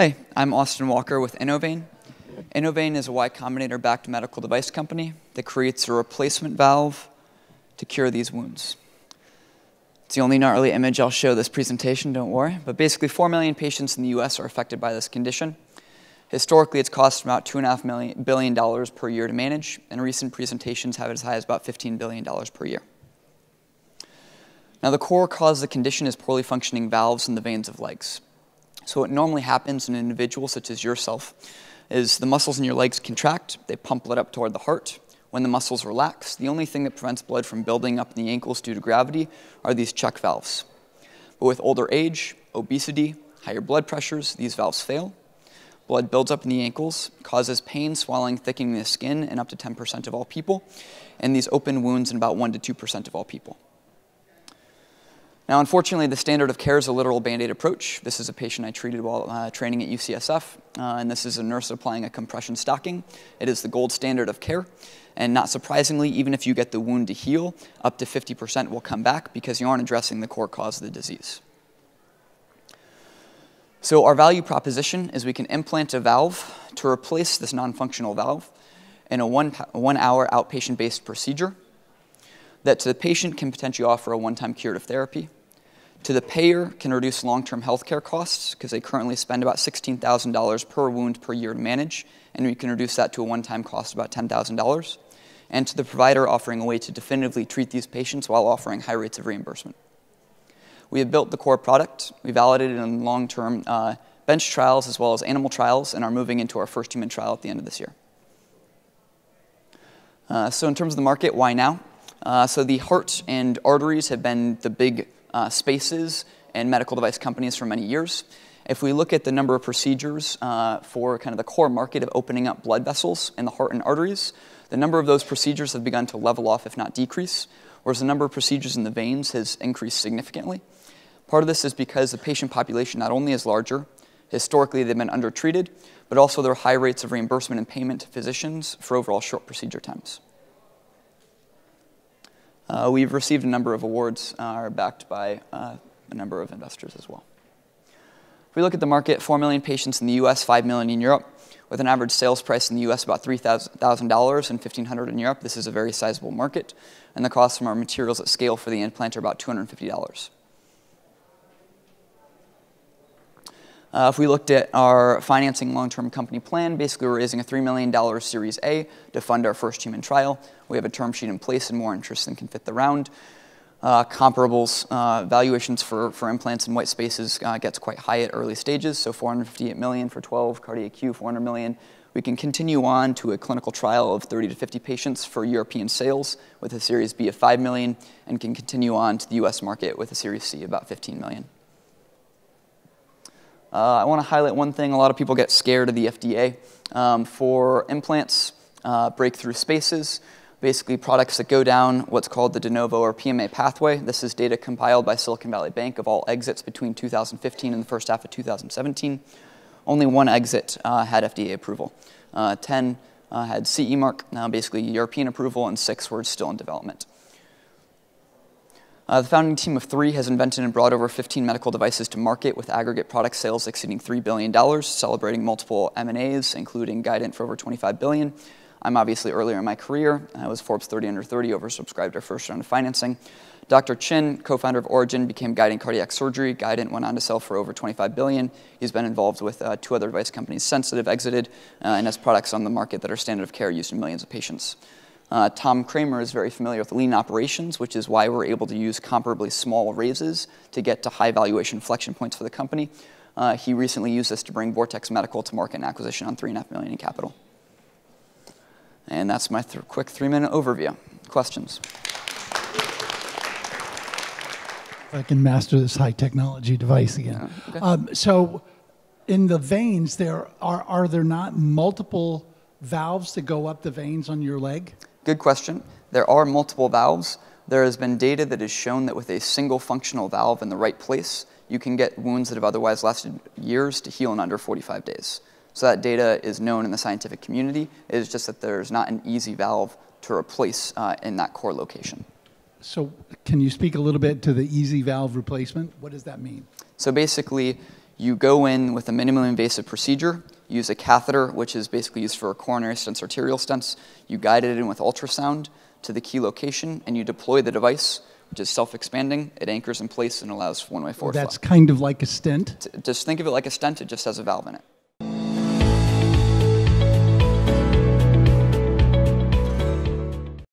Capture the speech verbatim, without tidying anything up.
Hi, I'm Austin Walker with Innovein. Innovein is a Y Combinator-backed medical device company that creates a replacement valve to cure these wounds. It's the only gnarly image I'll show this presentation, don't worry. But basically, four million patients in the U S are affected by this condition. Historically, it's cost about two point five billion dollars per year to manage, and recent presentations have it as high as about fifteen billion dollars per year. Now, the core cause of the condition is poorly functioning valves in the veins of legs. So what normally happens in an individual such as yourself is the muscles in your legs contract, they pump blood up toward the heart. When the muscles relax, the only thing that prevents blood from building up in the ankles due to gravity are these check valves. But with older age, obesity, higher blood pressures, these valves fail. Blood builds up in the ankles, causes pain, swelling, thickening the skin in up to ten percent of all people, and these open wounds in about one to two percent of all people. Now, unfortunately, the standard of care is a literal Band-Aid approach. This is a patient I treated while uh, training at U C S F, uh, and this is a nurse applying a compression stocking. It is the gold standard of care, and not surprisingly, even if you get the wound to heal, up to fifty percent will come back because you aren't addressing the core cause of the disease. So our value proposition is we can implant a valve to replace this non-functional valve in a one, one-hour outpatient-based procedure that to the patient can potentially offer a one-time curative therapy. To the payer, can reduce long-term healthcare costs because they currently spend about sixteen thousand dollars per wound per year to manage, and we can reduce that to a one-time cost of about ten thousand dollars. And to the provider, offering a way to definitively treat these patients while offering high rates of reimbursement. We have built the core product. We validated it in long-term uh, bench trials as well as animal trials, and are moving into our first human trial at the end of this year. Uh, so in terms of the market, why now? Uh, so the heart and arteries have been the big Uh, spaces and medical device companies for many years. If we look at the number of procedures uh, for kind of the core market of opening up blood vessels in the heart and arteries, the number of those procedures have begun to level off, if not decrease, whereas the number of procedures in the veins has increased significantly. Part of this is because the patient population not only is larger, historically they've been undertreated, but also there are high rates of reimbursement and payment to physicians for overall short procedure times. Uh, we've received a number of awards uh, are backed by uh, a number of investors as well. If we look at the market, four million patients in the U S, five million in Europe, with an average sales price in the U S about three thousand dollars and fifteen hundred dollars in Europe. This is a very sizable market, and the costs from our materials at scale for the implant are about two hundred fifty dollars. Uh, if we looked at our financing long-term company plan, basically we're raising a three million dollar Series A to fund our first human trial. We have a term sheet in place and more interest than can fit the round. Uh, comparables, uh, valuations for, for implants in white spaces uh, gets quite high at early stages, so four hundred fifty-eight million dollars for twelve, CardiacQ four hundred million dollars. We can continue on to a clinical trial of thirty to fifty patients for European sales with a Series B of five million dollars, and can continue on to the U S market with a Series C of about fifteen million dollars. Uh, I want to highlight one thing. A lot of people get scared of the F D A um, for implants, uh, breakthrough spaces, basically products that go down what's called the de novo or P M A pathway. This is data compiled by Silicon Valley Bank of all exits between two thousand fifteen and the first half of two thousand seventeen. Only one exit uh, had F D A approval. Uh, ten uh, had C E mark, now basically European approval, and six were still in development. Uh, the founding team of three has invented and brought over fifteen medical devices to market with aggregate product sales exceeding three billion dollars, celebrating multiple M and A's, including Guidant for over twenty-five billion dollars. I'm obviously earlier in my career. I was Forbes thirty under thirty, oversubscribed our first round of financing. Doctor Chin, co-founder of Origin, became Guidant Cardiac Surgery. Guidant went on to sell for over twenty-five billion dollars. He's been involved with uh, two other device companies, Sensitive, exited, uh, and has products on the market that are standard of care used in millions of patients. Uh, Tom Kramer is very familiar with lean operations, which is why we're able to use comparably small raises to get to high valuation flexion points for the company. Uh, he recently used this to bring Vortex Medical to market and acquisition on three point five million dollars in capital. And that's my th quick three-minute overview. Questions? If I can master this high-technology device again. Okay. Um, so in the veins, there are, are there not multiple valves that go up the veins on your leg? Good question. There are multiple valves. There has been data that has shown that with a single functional valve in the right place, you can get wounds that have otherwise lasted years to heal in under forty-five days. So that data is known in the scientific community. It is just that there's not an easy valve to replace uh, in that core location. So can you speak a little bit to the easy valve replacement? What does that mean? So basically, You go in with a minimally invasive procedure, use a catheter, which is basically used for coronary stents, arterial stents. You guide it in with ultrasound to the key location, and you deploy the device, which is self-expanding. It anchors in place and allows one-way forward flow. That's kind of like a stent? Just think of it like a stent. It just has a valve in it.